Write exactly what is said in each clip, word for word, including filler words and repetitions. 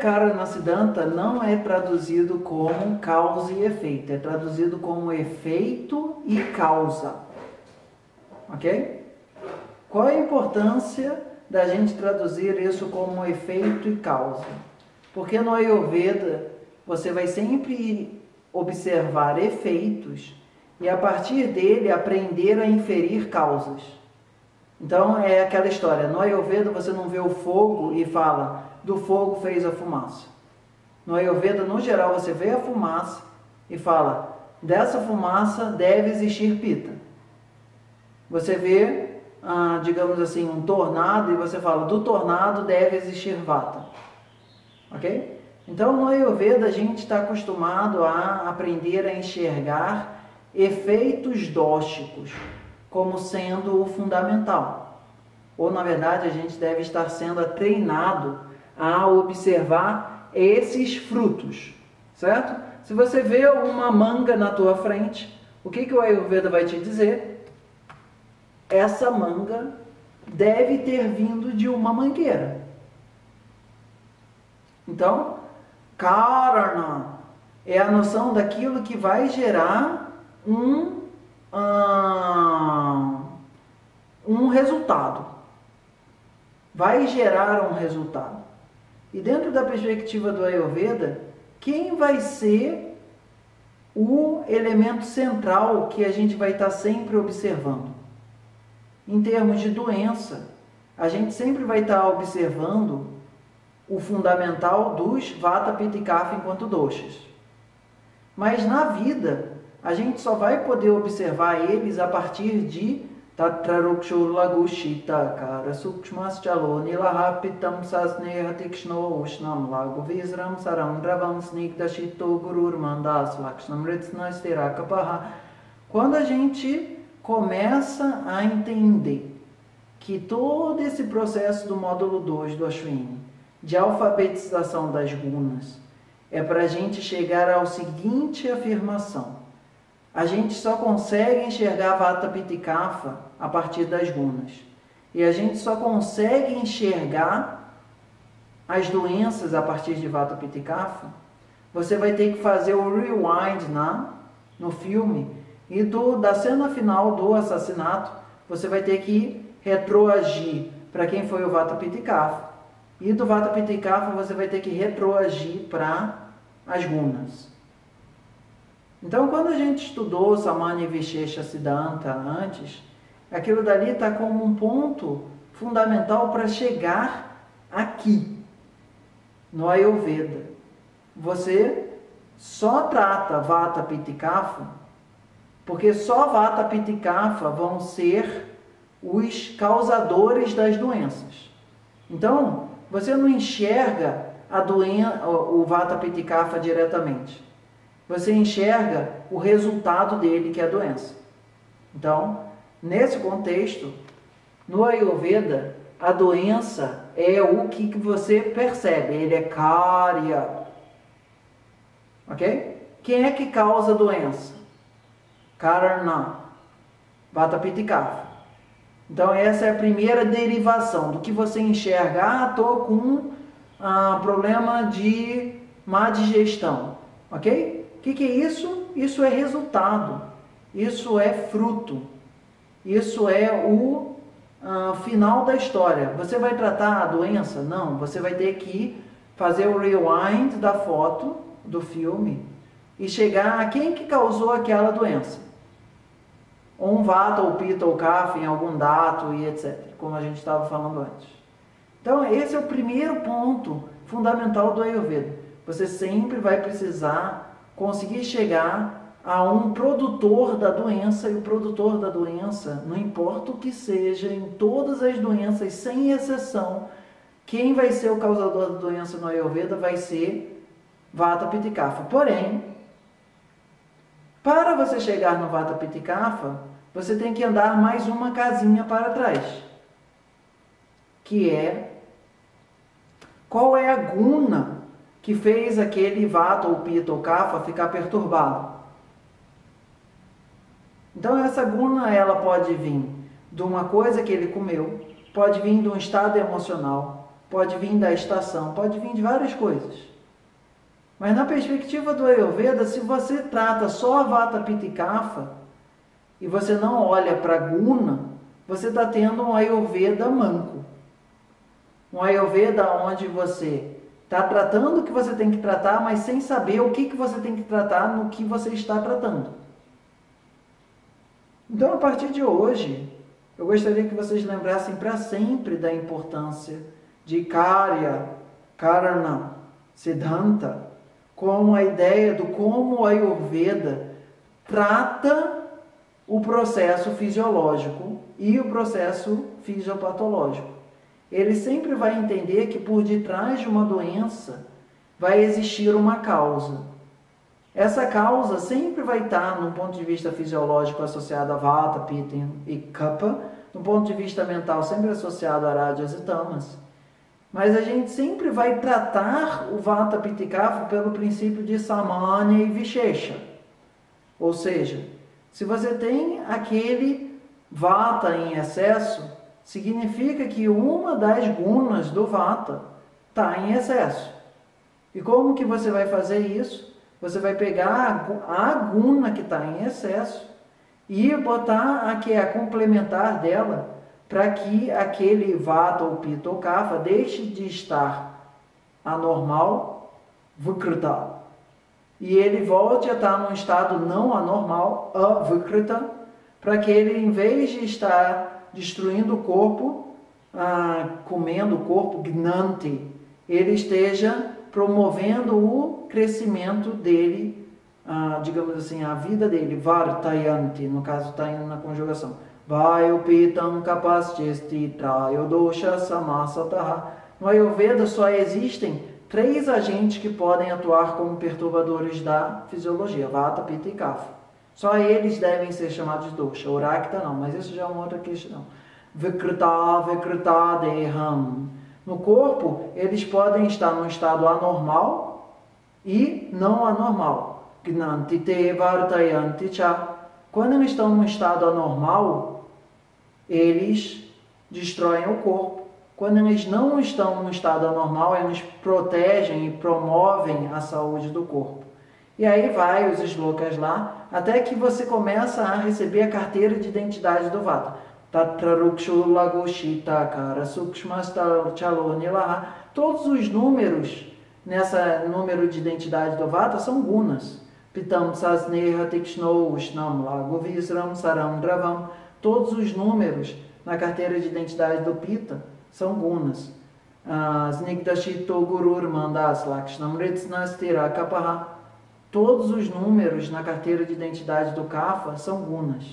Karya-Karana Siddhanta não é traduzido como causa e efeito, é traduzido como efeito e causa. Ok? Qual é a importância da gente traduzir isso como efeito e causa? Porque no Ayurveda você vai sempre observar efeitos e a partir dele aprender a inferir causas. Então é aquela história, no Ayurveda você não vê o fogo e fala, do fogo fez a fumaça. No Ayurveda, no geral, você vê a fumaça e fala, dessa fumaça deve existir Pitta. Você vê, ah, digamos assim, um tornado e você fala, do tornado deve existir Vata. Ok? Então no Ayurveda a gente está acostumado a aprender a enxergar efeitos dósticos como sendo o fundamental, ou na verdade a gente deve estar sendo treinado a observar esses frutos, certo? Se você vê uma manga na tua frente, o que que o Ayurveda vai te dizer? Essa manga deve ter vindo de uma mangueira. Então, karana é a noção daquilo que vai gerar Um, um, um resultado, vai gerar um resultado. E dentro da perspectiva do Ayurveda, quem vai ser o elemento central que a gente vai estar sempre observando? Em termos de doença, a gente sempre vai estar observando o fundamental dos Vata, Pitta e Kapha enquanto doshas. Mas na vida, a gente só vai poder observar eles a partir de Tatrarukshu, Lagoshi, Takara, Sukhsmastal, Chalonilaha, Pitam, Sasneha, Tikshno, Ushnam, Lago, Visram, Saram, Dravam, Snigdashito, Gurur, Mandas, Lakshnam, Ritsnas, Terakapaha. Quando a gente começa a entender que todo esse processo do módulo dois do Ashwini, de alfabetização das gunas, é para a gente chegar ao seguinte afirmação. A gente só consegue enxergar Vata, Pitta e Kapha a partir das gunas. E a gente só consegue enxergar as doenças a partir de Vata, Pitta e Kapha. Você vai ter que fazer o rewind na, no filme. E do, da cena final do assassinato, você vai ter que retroagir para quem foi o Vata, Pitta e Kapha. E do Vata, Pitta e Kapha, você vai ter que retroagir para as gunas. Então, quando a gente estudou Samanya e Vichesha Siddhanta antes, aquilo dali está como um ponto fundamental para chegar aqui, no Ayurveda. Você só trata Vata, Pitta e Kapha, porque só Vata, Pitta e Kapha vão ser os causadores das doenças. Então, você não enxerga a doença, o Vata, Pitta e Kapha diretamente. Você enxerga o resultado dele, que é a doença. Então, nesse contexto, no Ayurveda, a doença é o que você percebe, ele é karya. Ok? Quem é que causa a doença? Karana, Vata, Pitta e Kapha. Então, essa é a primeira derivação do que você enxerga. Ah, estou com ah, problema de má digestão. Ok? O que, que é isso? Isso é resultado, isso é fruto, isso é o uh, final da história. Você vai tratar a doença? Não, você vai ter que fazer o rewind da foto, do filme, e chegar a quem que causou aquela doença. Ou um Vata, ou Pitta, ou Kapha, em algum dato, e etcétera, como a gente estava falando antes. Então, esse é o primeiro ponto fundamental do Ayurveda. Você sempre vai precisar conseguir chegar a um produtor da doença, e o produtor da doença, não importa o que seja, em todas as doenças, sem exceção, quem vai ser o causador da doença no Ayurveda vai ser Vata, Pitta e Kapha. Porém, para você chegar no Vata, Pitta e Kapha, você tem que andar mais uma casinha para trás, que é qual é a guna que fez aquele Vata, ou Pitta, ou Kapha ficar perturbado. Então essa guna, ela pode vir de uma coisa que ele comeu, pode vir de um estado emocional, pode vir da estação, pode vir de várias coisas. Mas na perspectiva do Ayurveda, se você trata só a Vata, Pitta e Kapha, e você não olha para Guna, você está tendo um Ayurveda manco. Um Ayurveda onde você está tratando o que você tem que tratar, mas sem saber o que, que você tem que tratar no que você está tratando. Então, a partir de hoje, eu gostaria que vocês lembrassem para sempre da importância de Karya-Karana Siddhanta, como a ideia do como a Ayurveda trata o processo fisiológico e o processo fisiopatológico. Ele sempre vai entender que por detrás de uma doença vai existir uma causa. Essa causa sempre vai estar, no ponto de vista fisiológico, associada a Vata, Pitta e Kapha, no ponto de vista mental, sempre associado a Rajas e Tamas. Mas a gente sempre vai tratar o Vata, Pitta e Kapha pelo princípio de Samanya e Vichesha. Ou seja, se você tem aquele Vata em excesso, significa que uma das gunas do Vata está em excesso. E como que você vai fazer isso? Você vai pegar a guna que está em excesso e botar a que é a complementar dela, para que aquele Vata, ou Pitta, ou Kapha deixe de estar anormal, vikrta, e ele volte a estar num estado não anormal, avikrita, para que ele, em vez de estar destruindo o corpo, ah, comendo o corpo, gnanti, ele esteja promovendo o crescimento dele, ah, digamos assim, a vida dele, vartayanti, no caso está indo na conjugação, vayu pitam kapascisti trayo dosha samasataha. No Ayurveda só existem três agentes que podem atuar como perturbadores da fisiologia, Vata, Pitta e Kapha. Só eles devem ser chamados de dosha, Urakta não, mas isso já é uma outra questão. Vikrta, vikrita, Dehram. No corpo, eles podem estar num estado anormal e não anormal. Gnanti te vartayanti cha. Quando eles estão num estado anormal, eles destroem o corpo. Quando eles não estão no estado anormal, eles protegem e promovem a saúde do corpo. E aí vai os slokas lá, até que você começa a receber a carteira de identidade do Vata. Tatrarukshu, Lagoshi, Takara, Sukhsmastal, Chalonilaha. Todos os números, nessa número de identidade do Vata, são gunas. Pitam, Sasneha, Tikshno, Ushnam, Lagovisram, Saram, Gravam. Todos os números na carteira de identidade do Pitta são gunas. Snigdashito gurur mandas lakshnam ritsnas tira kapaha. Todos os números na carteira de identidade do Kapha são gunas.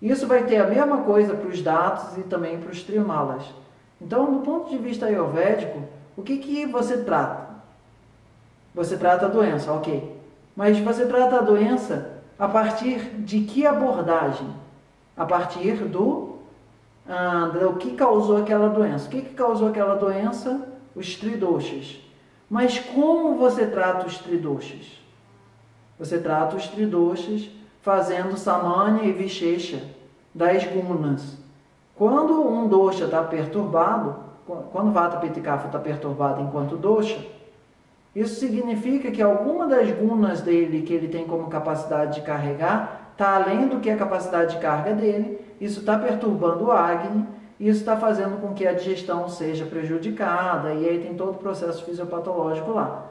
Isso vai ter a mesma coisa para os datos e também para os trimalas. Então, do ponto de vista ayurvédico, o que, que você trata? Você trata a doença, ok. Mas você trata a doença a partir de que abordagem? A partir do Ah, o que causou aquela doença? O que, que causou aquela doença? Os tridoshas. Mas como você trata os tridoshas? Você trata os tridoshas fazendo samanya e vichesha das gunas. Quando um dosha está perturbado, quando Vata, Pitta e Kapha está perturbado enquanto dosha, isso significa que alguma das gunas dele que ele tem como capacidade de carregar está além do que a capacidade de carga dele. Isso está perturbando o Agni, isso está fazendo com que a digestão seja prejudicada, e aí tem todo o processo fisiopatológico lá.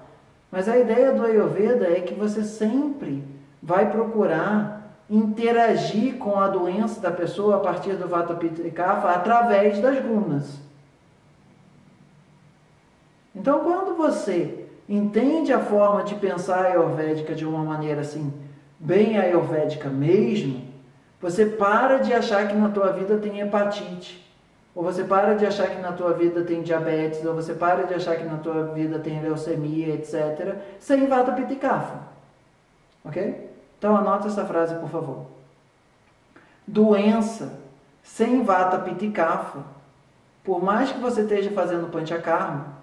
Mas a ideia do Ayurveda é que você sempre vai procurar interagir com a doença da pessoa a partir do Vata, Pitta e Kapha, através das gunas. Então, quando você entende a forma de pensar ayurvédica de uma maneira assim, bem ayurvédica mesmo, você para de achar que na tua vida tem hepatite, ou você para de achar que na tua vida tem diabetes, ou você para de achar que na tua vida tem leucemia, etcétera, sem Vata, Pitta e Kapha. Ok? Então anota essa frase, por favor. Doença sem Vata, Pitta e Kapha, por mais que você esteja fazendo panchakarma,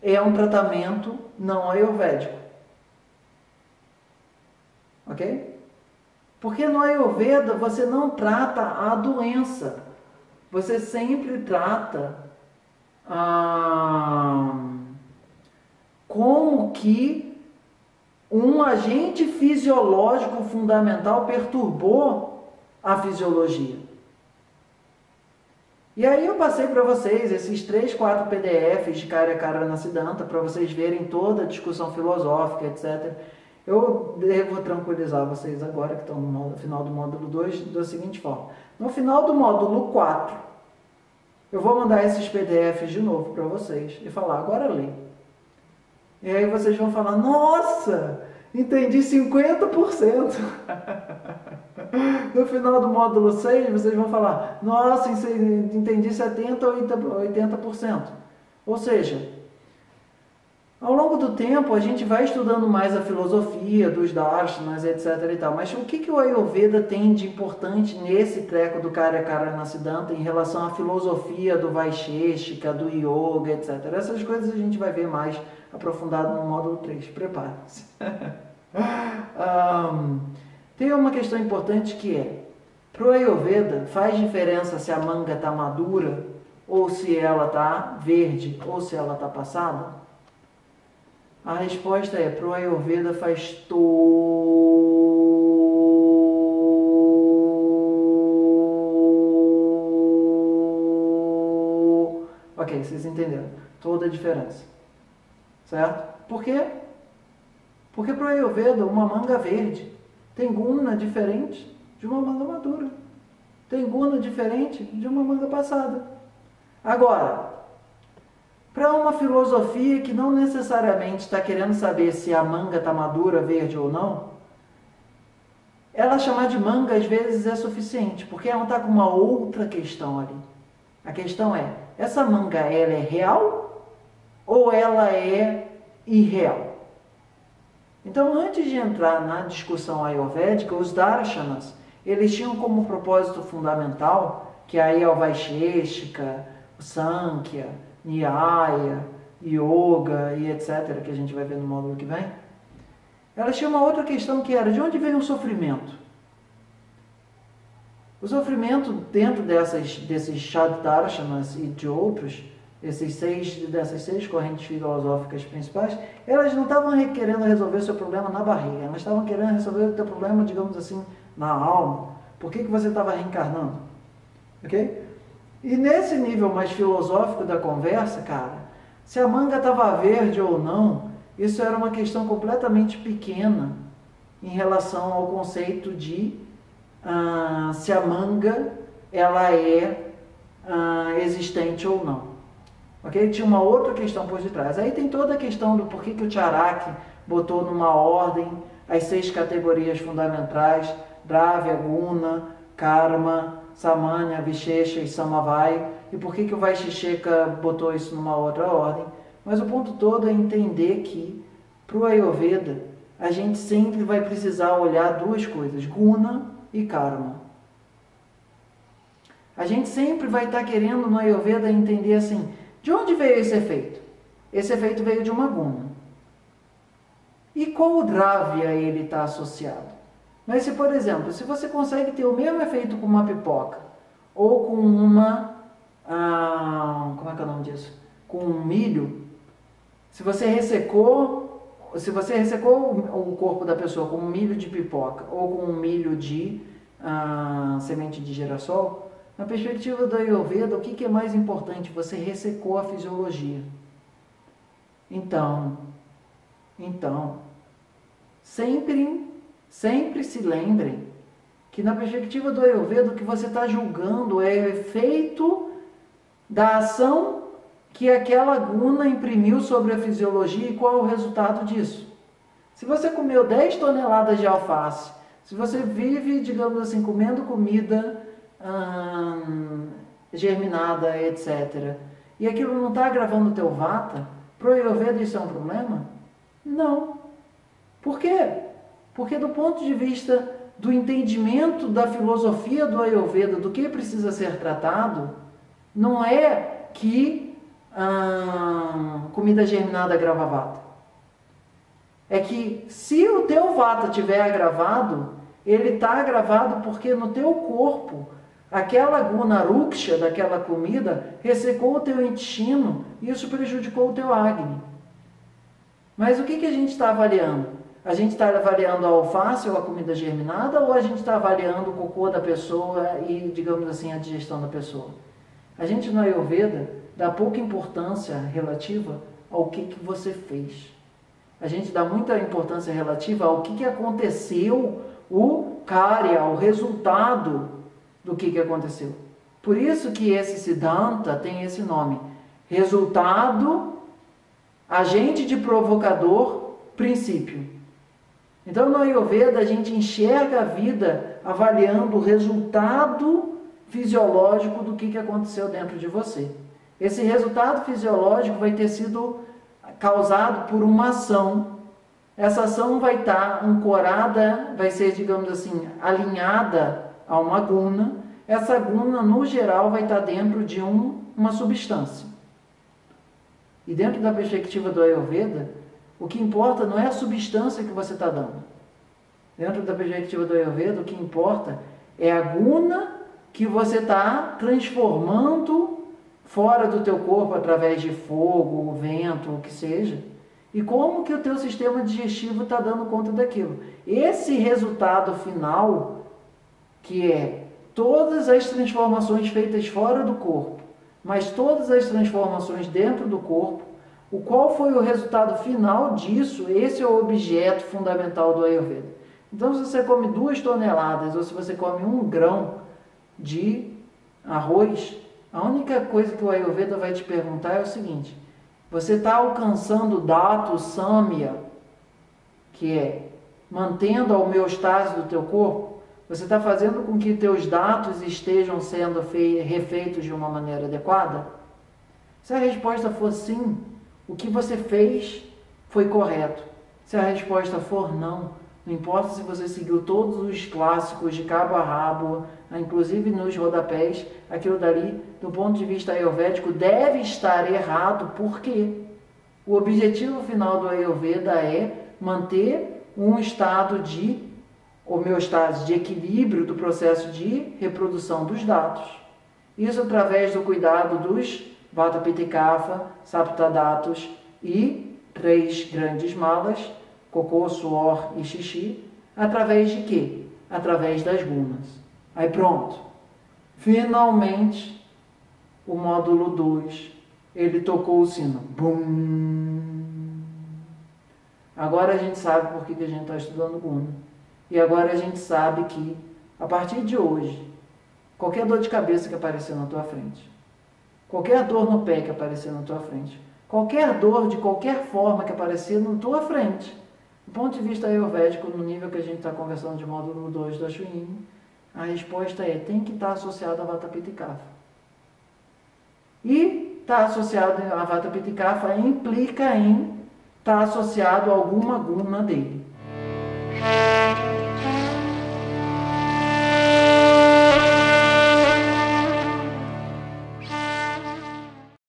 é um tratamento não ayurvédico. Ok? Porque no Ayurveda você não trata a doença, você sempre trata ah, como que um agente fisiológico fundamental perturbou a fisiologia. E aí eu passei para vocês esses três, quatro P D Fs de Karya-Karana Siddhanta para vocês verem toda a discussão filosófica, etcétera. Eu devo tranquilizar vocês agora, que estão no final do módulo dois, da seguinte forma. No final do módulo quatro, eu vou mandar esses P D Fs de novo para vocês e falar, agora lê. E aí vocês vão falar, nossa, entendi cinquenta por cento. No final do módulo seis, vocês vão falar, nossa, entendi setenta por cento, oitenta por cento. Ou seja, ao longo do tempo, a gente vai estudando mais a filosofia dos Darshanas, etcétera e tal. Mas o que, que o Ayurveda tem de importante nesse treco do Karya-Karana Siddhanta em relação à filosofia do Vaisheshika, do Yoga, etcétera. Essas coisas a gente vai ver mais aprofundado no módulo três. Prepare-se. um, Tem uma questão importante que é, para o Ayurveda, faz diferença se a manga está madura, ou se ela está verde, ou se ela está passada? A resposta é, para o Ayurveda faz todo... Ok, vocês entenderam. Toda a diferença. Certo? Por quê? Porque para o Ayurveda, uma manga verde tem guna diferente de uma manga madura. Tem guna diferente de uma manga passada. Agora, para uma filosofia que não necessariamente está querendo saber se a manga está madura, verde ou não, ela chamar de manga às vezes é suficiente, porque ela está com uma outra questão ali. A questão é, essa manga ela é real ou ela é irreal? Então, antes de entrar na discussão ayurvédica, os darshanas, eles tinham como propósito fundamental, que aí é o Vaisheshika, o Sankhya, Nyaya, Yoga e etcétera, que a gente vai ver no módulo que vem, elas tinham uma outra questão que era, de onde vem o sofrimento? O sofrimento, dentro dessas, desses Shad-darshanas e de outros, Esses seis, dessas seis correntes filosóficas principais, elas não estavam querendo resolver o seu problema na barriga, elas estavam querendo resolver o seu problema, digamos assim, na alma. Por que, que você estava reencarnando? Ok? E nesse nível mais filosófico da conversa, cara, se a manga estava verde ou não, isso era uma questão completamente pequena em relação ao conceito de ah, se a manga ela é ah, existente ou não. Okay? Tinha uma outra questão por detrás. Aí tem toda a questão do porquê que o Charaki botou numa ordem as seis categorias fundamentais, Dravya, Guna, Karma, Samanya, Vichesha e Samavai, e por que que o Vaisheshika botou isso numa outra ordem. Mas o ponto todo é entender que, para o Ayurveda, a gente sempre vai precisar olhar duas coisas, Guna e Karma. A gente sempre vai estar querendo, no Ayurveda, entender assim, de onde veio esse efeito? Esse efeito veio de uma guna. E qual dravya ele está associado? Mas se, por exemplo, se você consegue ter o mesmo efeito com uma pipoca, ou com uma... Ah, como é que é o nome disso? Com um milho, se você ressecou, se você ressecou o corpo da pessoa com um milho de pipoca, ou com um milho de ah, semente de girassol, na perspectiva do Ayurveda, o que é mais importante? Você ressecou a fisiologia. Então, então, sempre, sempre se lembrem que na perspectiva do Ayurveda, o que você está julgando é o efeito da ação que aquela guna imprimiu sobre a fisiologia e qual é o resultado disso. Se você comeu dez toneladas de alface, se você vive, digamos assim, comendo comida Hum, germinada, etcétera, e aquilo não está agravando o teu vata, para o Ayurveda isso é um problema? Não. Por quê? Porque do ponto de vista do entendimento da filosofia do Ayurveda, do que precisa ser tratado, não é que hum, comida germinada agrava vata. É que se o teu vata estiver agravado, ele está agravado porque no teu corpo Aquela guna ruksha daquela comida ressecou o teu intestino e isso prejudicou o teu Agni. Mas o que, que a gente está avaliando? A gente está avaliando a alface ou a comida germinada, ou a gente está avaliando o cocô da pessoa e, digamos assim, a digestão da pessoa? A gente no Ayurveda dá pouca importância relativa ao que, que você fez. A gente dá muita importância relativa ao que, que aconteceu, o karya, o resultado do que, que aconteceu. Por isso que esse Siddhanta tem esse nome. Resultado, agente de provocador, princípio. Então, no Ayurveda, a gente enxerga a vida avaliando o resultado fisiológico do que aconteceu dentro de você. Esse resultado fisiológico vai ter sido causado por uma ação. Essa ação vai estar ancorada, vai ser, digamos assim, alinhada a uma guna. Essa guna, no geral, vai estar dentro de um, uma substância. E dentro da perspectiva do Ayurveda, o que importa não é a substância que você está dando. Dentro da perspectiva do Ayurveda, o que importa é a guna que você está transformando fora do teu corpo, através de fogo, vento, o que seja. E como que o teu sistema digestivo está dando conta daquilo. Esse resultado final, que é todas as transformações feitas fora do corpo, mas todas as transformações dentro do corpo, o qual foi o resultado final disso, esse é o objeto fundamental do Ayurveda. Então, se você come duas toneladas, ou se você come um grão de arroz, a única coisa que o Ayurveda vai te perguntar é o seguinte, você está alcançando o Datu, Samya, que é mantendo a homeostase do teu corpo, você está fazendo com que teus datos estejam sendo refeitos de uma maneira adequada? Se a resposta for sim, o que você fez foi correto. Se a resposta for não, não importa se você seguiu todos os clássicos de cabo a rabo, inclusive nos rodapés, aquilo dali, do ponto de vista ayurvédico, deve estar errado, porque o objetivo final do Ayurveda é manter um estado de homeostase, de equilíbrio do processo de reprodução dos datos. Isso através do cuidado dos Vata, Pitta e Kapha, saptadatos e três grandes malas, cocô, suor e xixi, através de quê? Através das gunas. Aí pronto, finalmente o módulo dois, ele tocou o sino. Bum! Agora a gente sabe por que a gente está estudando guna. E agora a gente sabe que, a partir de hoje, qualquer dor de cabeça que aparecer na tua frente, qualquer dor no pé que aparecer na tua frente, qualquer dor de qualquer forma que aparecer na tua frente, do ponto de vista ayurvédico, no nível que a gente está conversando de módulo dois da Chuyin, a resposta é, tem que estar associada a Vata, Pitta e Kapha. E estar associado a Vata, Pitta e Kapha implica em estar associado a alguma guna dele.